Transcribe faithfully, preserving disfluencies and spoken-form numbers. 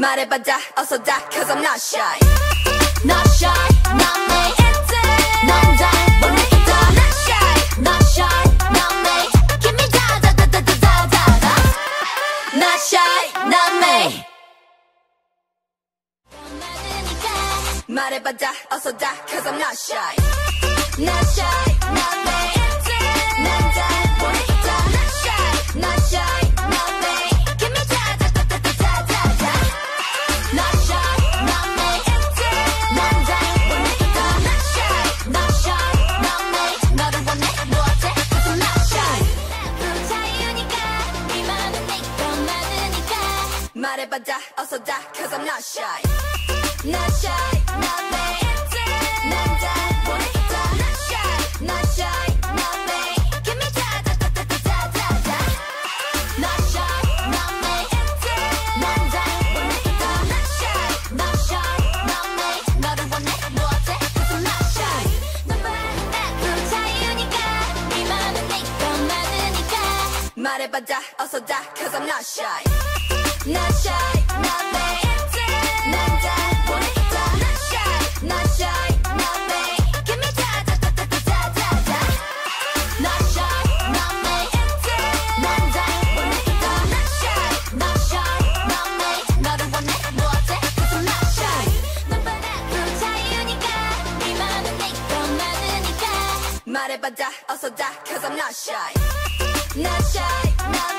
말해봐 다 어서 다 cause I'm not shy not shy not me 넌 다 보내겠다 not shy not shy not me give me da da da da da da da not shy not me 말해봐 다 어서 다 cause I'm not shy not shy not me 넌 다 보내겠다 not shy not shy not me give me da da da da da da da not shy not me 넌 다 보내겠다 not shy not shy not me 너를 원해 뭐 어때 cause I'm not shy 나도 자유니까 네 마음은 내게 더 많으니까 말해봐 다 어서 다 cause I'm not shy not shy not me 넌 다 보내겠다 not shy not shy not me give me da da da da da da da not shy not me 넌 다 보내겠다 not shy not shy not me 너를 원해 뭐 어때 cause I'm not shy 나도 자유니까 네 마음은 내게 더 많으니까 말해봐 다 어서 다 cause I'm not shy not shy not me 말해봐 다 어서 다 cause I'm not shy not shy not